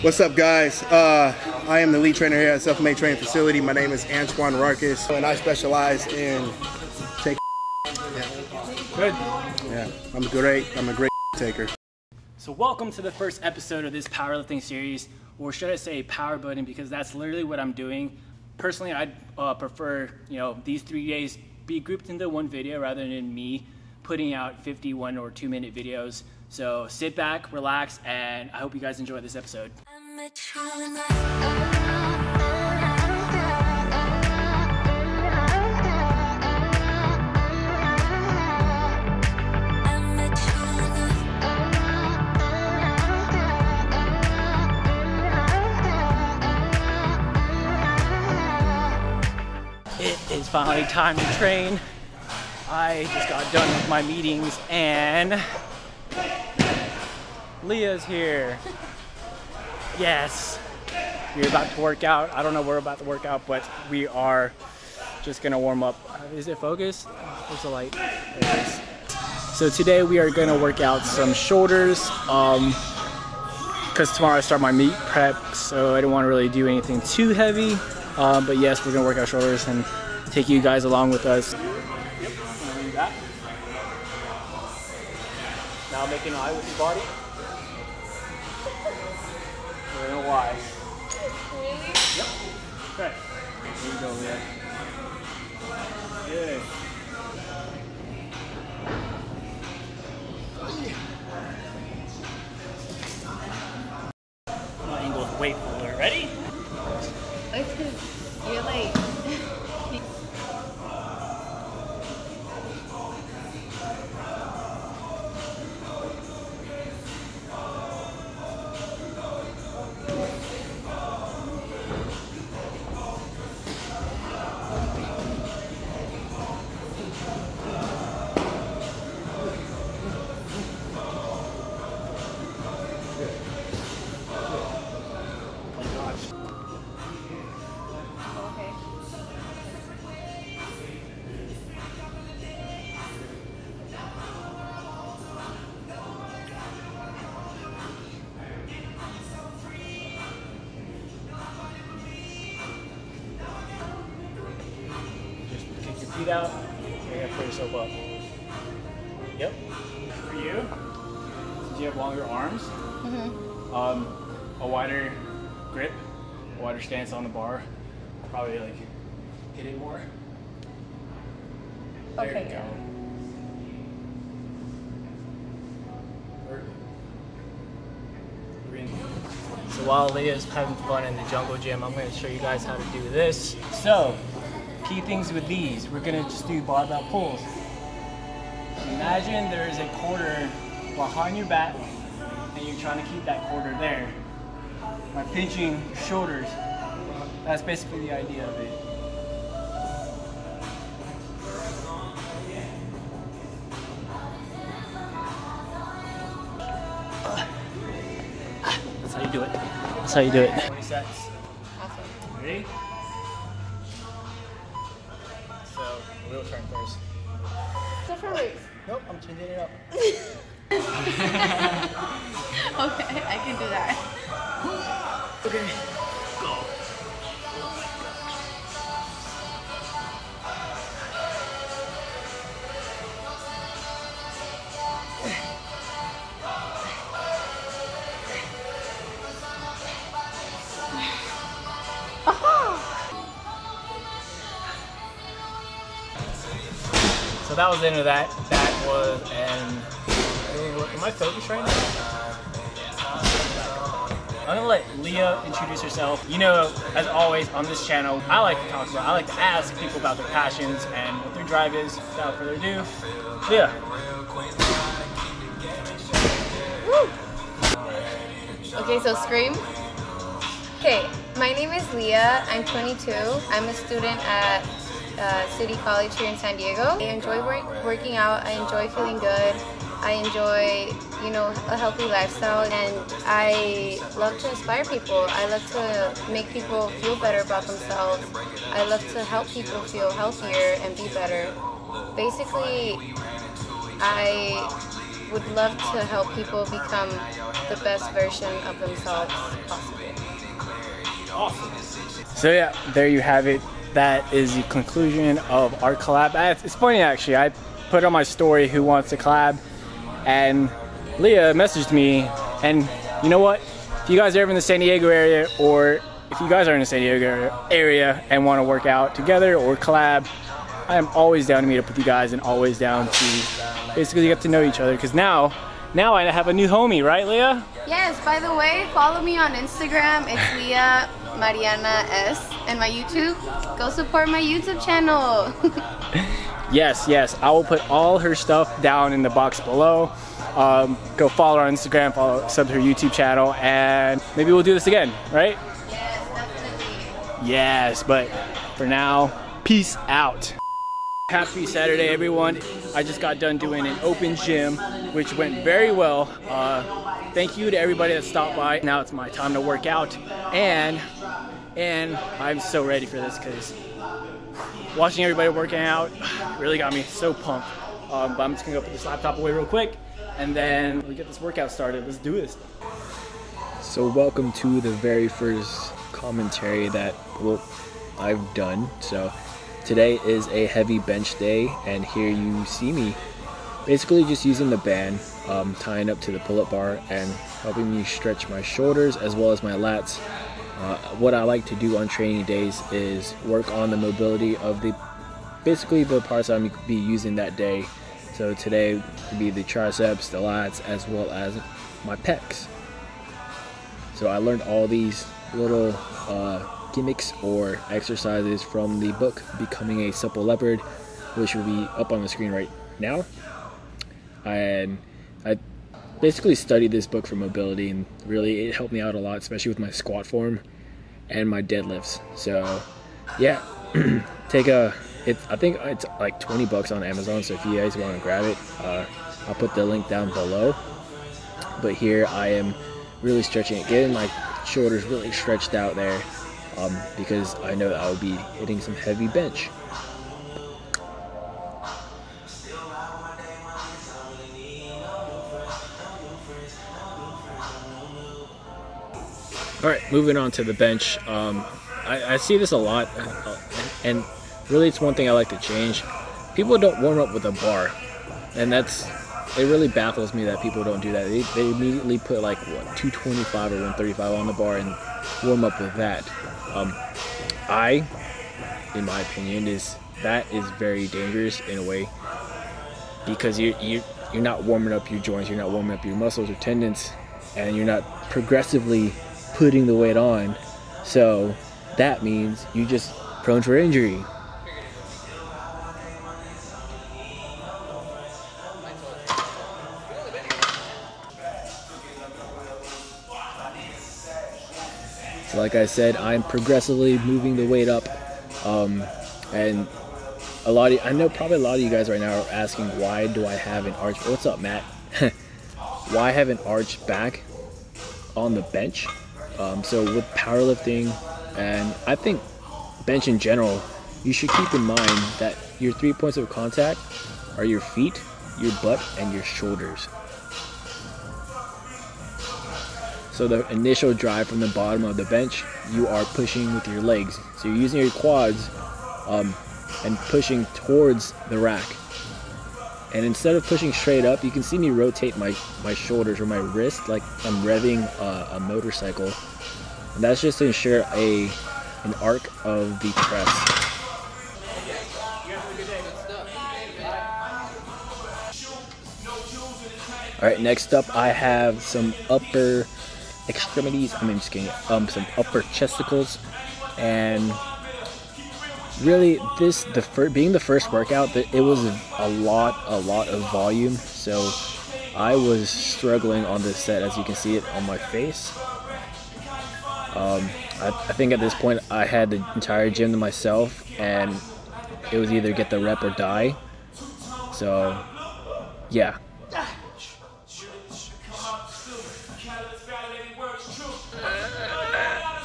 What's up, guys? I am the lead trainer here at Self-Made Training Facility. My name is Antoine Rarkus, and I specialize in taking. Good. Yeah, I'm a great taker. So welcome to the first episode of this powerlifting series, or should I say powerbuilding, because that's literally what I'm doing. Personally, I'd prefer, these 3 days be grouped into one video rather than me putting out 51 or 2-minute videos. So sit back, relax, and I hope you guys enjoy this episode. It is finally time to train. I just got done with my meetings and Leah's here. Yes. We're about to work out. I don't know we're about to work out, but we are just gonna warm up. Is it focused? Oh, there's a light. There it is. So today we are gonna work out some shoulders because tomorrow I start my meat prep, so I don't want to really do anything too heavy. But yes, we're gonna work out shoulders and take you guys along with us. Yep, do that. Now make an eye with your body. I don't know why. Really? Yep. Okay. Here we go, Leah. Good. I'm gonna angle with weight holder. Ready? It's because you're like... out. You're gonna put yourself up. Yep. For you, since you have longer arms, a wider grip, a wider stance on the bar, probably like hit it more. There you go. So while Leah's having fun in the jungle gym, I'm gonna show you guys how to do this. So key things with these, we're gonna just do barbell pulls. Imagine there's a quarter behind your back and you're trying to keep that quarter there by pinching shoulders. That's basically the idea of it. That's how you do it. That's how you do it. 20 sets. Awesome. Ready? We'll turn first. Different weights. Nope, I'm changing it up. Okay, I can do that. Okay, go. So that was the end of that. That was am I focused right now? I'm gonna let Leah introduce herself. You know, as always on this channel, I like to talk about, I like to ask people about their passions and what their drive is. Without further ado, Leah. Woo. Okay, so scream. Okay, my name is Leah. I'm 22. I'm a student at City College here in San Diego. I enjoy working out, I enjoy feeling good, I enjoy, a healthy lifestyle, and I love to inspire people. I love to make people feel better about themselves. I love to help people feel healthier and be better. Basically, I would love to help people become the best version of themselves possible. Awesome. So yeah, there you have it. That is the conclusion of our collab. It's funny actually, I put on my story who wants to collab, and Leah messaged me, and you know what? If you guys are ever in the San Diego area, or if you guys are in the San Diego area and want to work out together or collab, I am always down to meet up with you guys and always down to basically get to know each other, because now I have a new homie, right, Leah? Yes, by the way, follow me on Instagram. It's Leah Mariana S. And my YouTube, go support my YouTube channel. Yes, I will put all her stuff down in the box below. Go follow her on Instagram, sub to her YouTube channel, and maybe we'll do this again, right? Yes, definitely. Yes, but for now, peace out. Happy Saturday, everyone. I just got done doing an open gym, which went very well. Thank you to everybody that stopped by. Now it's my time to work out, and I'm so ready for this, because watching everybody working out really got me so pumped. But I'm just gonna go put this laptop away real quick, and then we get this workout started. Let's do this. So welcome to the very first commentary that I've done. So today is a heavy bench day, and here you see me basically just using the band, tying up to the pull-up bar and helping me stretch my shoulders as well as my lats. What I like to do on training days is work on the mobility of basically the parts I'm be using that day. So today would be the triceps, the lats, as well as my pecs. So I learned all these little gimmicks or exercises from the book Becoming a Supple Leopard, which will be up on the screen right now. And I basically studied this book for mobility, and really it helped me out a lot, especially with my squat form and my deadlifts. So yeah, I think it's like $20 on Amazon, so if you guys want to grab it, I'll put the link down below. But here I am really stretching it, getting my shoulders really stretched out there, because I know that I'll be hitting some heavy bench. All right, moving on to the bench. I see this a lot, and really it's one thing I like to change. People don't warm up with a bar, and it really baffles me that people don't do that. They immediately put like, what, 225 or 135 on the bar and warm up with that. In my opinion, that is very dangerous in a way, because you're not warming up your joints, you're not warming up your muscles or tendons, and you're not progressively putting the weight on. So that means you're just prone for injury. Like I said, I'm progressively moving the weight up, and I know probably a lot of you guys right now are asking, why do I have an arch? What's up, Matt? Why have an arch back on the bench? So with powerlifting, and I think bench in general, you should keep in mind that your 3 points of contact are your feet, your butt, and your shoulders. So the initial drive from the bottom of the bench, you are pushing with your legs. So you're using your quads and pushing towards the rack. And instead of pushing straight up, you can see me rotate my shoulders or my wrist like I'm revving a motorcycle. And that's just to ensure an arc of the press. All right, next up I have some upper extremities, some upper chesticles, and really being the first workout, it was a lot of volume, so I was struggling on this set, as you can see it on my face. I think at this point I had the entire gym to myself, and it was either get the rep or die. So yeah.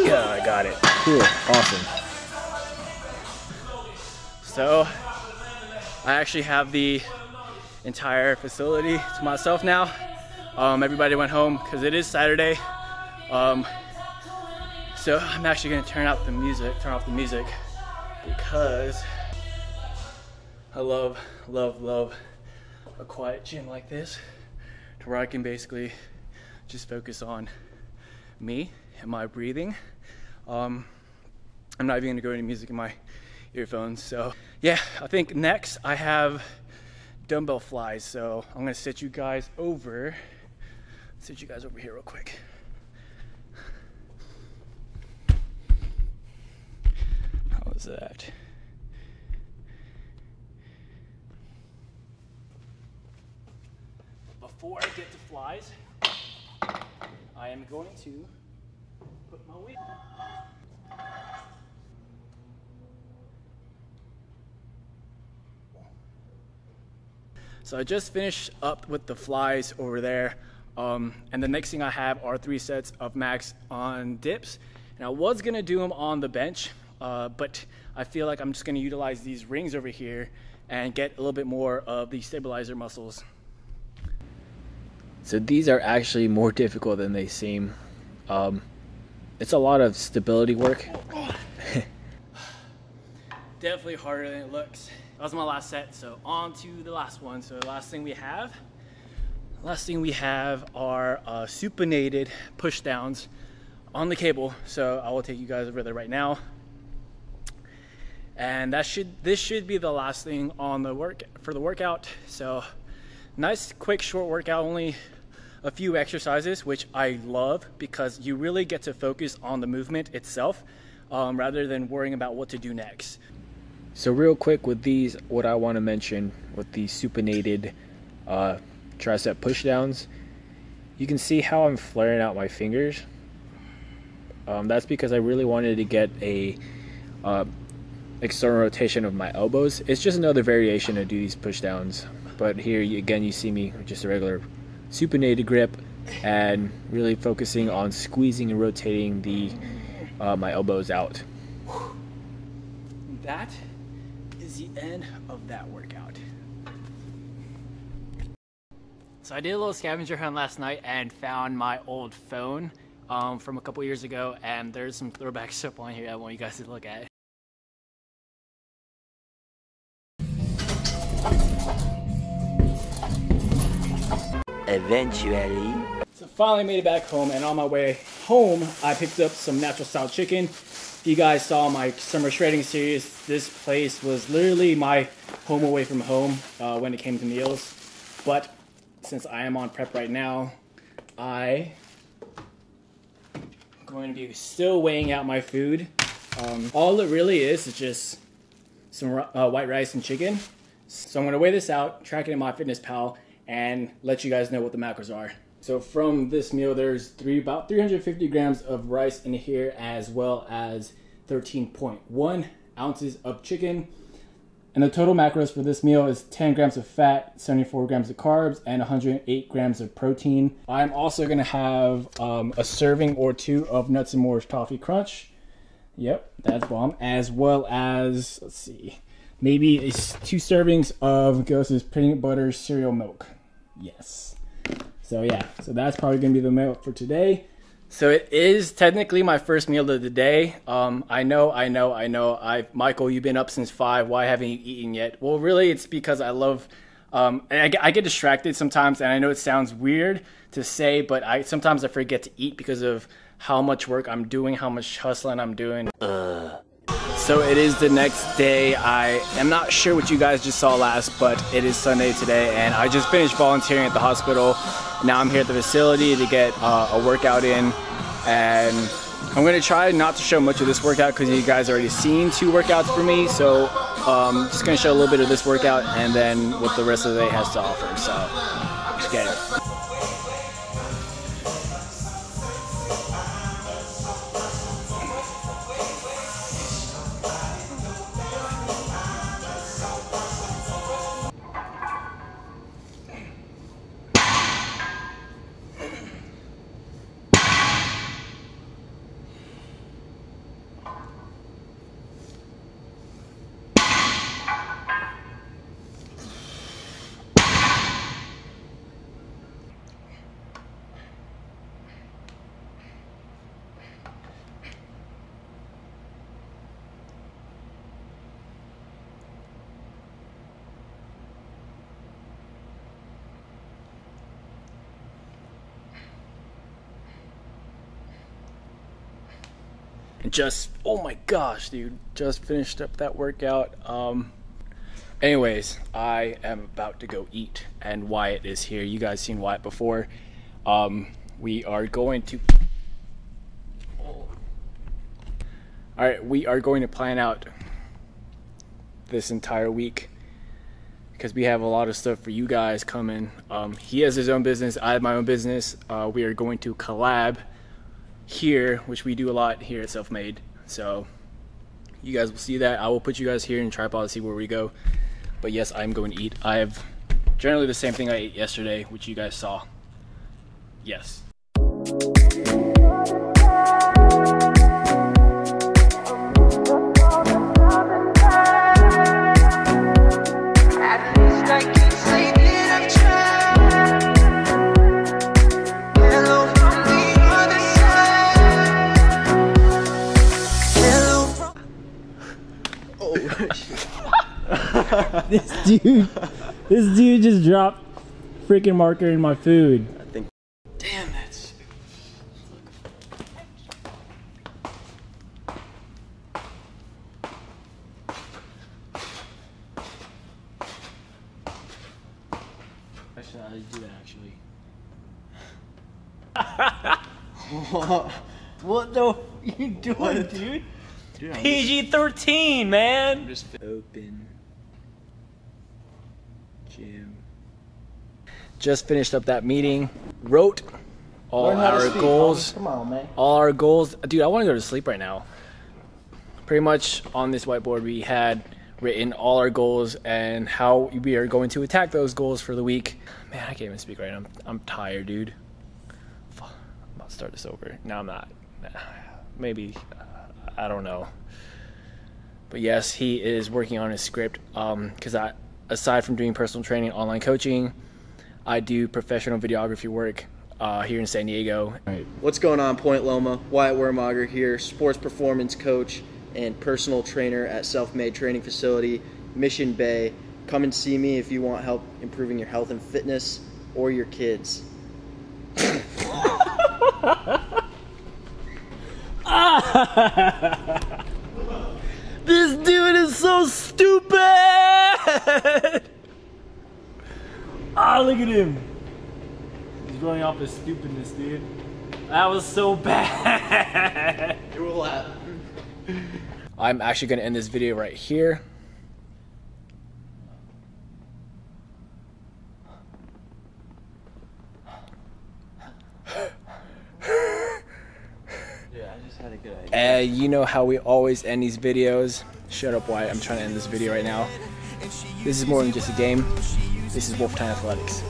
Yeah, I got it. Cool. Awesome. So I actually have the entire facility to myself now. Everybody went home because it is Saturday. So I'm actually gonna turn off the music because I love a quiet gym like this, to where I can basically just focus on me and my breathing. I'm not even gonna go any music in my earphones. So yeah, I think next I have dumbbell flies. So I'm gonna sit you guys over here real quick. How was that? Before I get to flies, I am going to put my weight on. So I just finished up with the flies over there, and the next thing I have are 3 sets of max on dips, and I was gonna do them on the bench, but I feel like I'm just gonna utilize these rings over here and get a little bit more of the stabilizer muscles. So these are actually more difficult than they seem. It's a lot of stability work. Definitely harder than it looks. That was my last set, so on to the last one. So the last thing we have are supinated push downs on the cable. So I will take you guys over there right now. And this should be the last thing on the workout. So nice, quick, short workout, only a few exercises, which I love because you really get to focus on the movement itself rather than worrying about what to do next. So real quick with these, what I want to mention with the supinated tricep pushdowns, you can see how I'm flaring out my fingers. That's because I really wanted to get a external rotation of my elbows. It's just another variation to do these pushdowns. But here, again, you see me with just a regular supinated grip and really focusing on squeezing and rotating the my elbows out. That is the end of that workout. So I did a little scavenger hunt last night and found my old phone from a couple years ago, and there's some throwback stuff on here I want you guys to look at. Eventually. So finally made it back home, and on my way home, I picked up some natural style chicken. If you guys saw my summer shredding series, this place was literally my home away from home when it came to meals. But since I am on prep right now, I am going to be still weighing out my food. All it really is just some white rice and chicken. So I'm gonna weigh this out, track it in MyFitnessPal, and let you guys know what the macros are. So from this meal, there's about 350 grams of rice in here, as well as 13.1 ounces of chicken. And the total macros for this meal is 10 grams of fat, 74 grams of carbs, and 108 grams of protein. I'm also gonna have a serving or 2 of Nuts and More's Toffee Crunch. Yep, that's bomb. As well as, let's see, maybe 2 servings of Ghost's peanut butter cereal milk. Yes. So yeah, so that's probably gonna be the meal for today. So it is technically my first meal of the day. I know. Michael, you've been up since 5. Why haven't you eaten yet? Well, really, it's because I love. I get distracted sometimes, and I know it sounds weird to say, but sometimes I forget to eat because of how much work I'm doing, how much hustling I'm doing. So it is the next day. I am not sure what you guys just saw last, but it is Sunday today, and I just finished volunteering at the hospital. Now I'm here at the facility to get a workout in, and I'm gonna try not to show much of this workout because you guys already seen 2 workouts for me, so just gonna show a little bit of this workout and then what the rest of the day has to offer, so let's get it. And just, oh my gosh, dude, just finished up that workout. Anyways, I am about to go eat, and Wyatt is here. You guys seen Wyatt before. We are going to... All right, we are going to plan out this entire week because we have a lot of stuff for you guys coming. He has his own business. I have my own business. We are going to collab here, which we do a lot here at Self-Made. So you guys will see that. I will put you guys here in tripod to see where we go. But yes, I'm going to eat. I have generally the same thing I ate yesterday, which you guys saw. Yes. This dude just dropped freaking marker in my food. I think. Damn, that's. I should not do that actually. What the? F are you doing, what? Dude? Dude, PG-13, man. I'm just open. Gym. Just finished up that meeting. Wrote all our goals. Come on, man. All our goals. Dude, I want to go to sleep right now. Pretty much on this whiteboard we had written all our goals and how we are going to attack those goals for the week. Man, I can't even speak right now. I'm tired, dude. Fuck. I'm about to start this over. No, I'm not. Maybe. I don't know. But yes, he is working on his script because aside from doing personal training, online coaching, I do professional videography work here in San Diego. Right. What's going on, Point Loma? Wyatt Wermager here, sports performance coach and personal trainer at Self-Made Training Facility, Mission Bay. Come and see me if you want help improving your health and fitness or your kids. This dude is so stupid! Ah, look at him. He's going off his stupidness, dude. That was so bad. It will happen. I'm actually going to end this video right here. Yeah, I just had a good idea. And you know how we always end these videos. Shut up, Wyatt. I'm trying to end this video right now. This is more than just a game. This is Wolftitan Athletics.